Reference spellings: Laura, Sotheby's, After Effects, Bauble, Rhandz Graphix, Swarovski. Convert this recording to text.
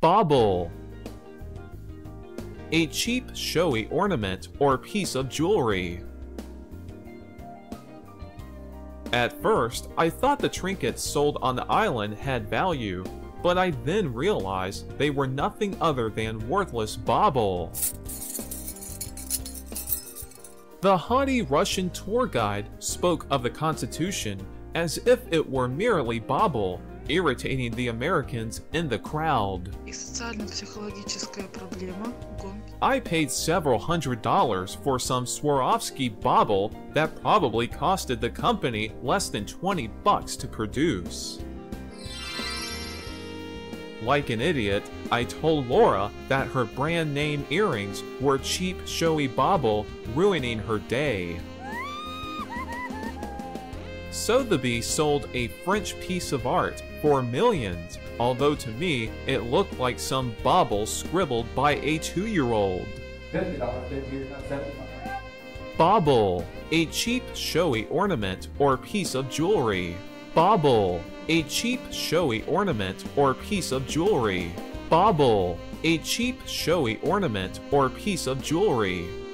Bauble. A cheap, showy ornament or piece of jewelry. At first, I thought the trinkets sold on the island had value, but I then realized they were nothing other than worthless bauble. The haughty Russian tour guide spoke of the Constitution as if it were merely bauble, irritating the Americans in the crowd. I paid several $100s for some Swarovski bauble that probably costed the company less than 20 bucks to produce. Like an idiot, I told Laura that her brand name earrings were cheap, showy bauble, ruining her day. Sotheby's sold a French piece of art for millions, although to me it looked like some bauble scribbled by a 2-year-old. Bauble, a cheap, showy ornament or piece of jewelry. Bauble, a cheap, showy ornament or piece of jewelry. Bauble, a cheap, showy ornament or piece of jewelry.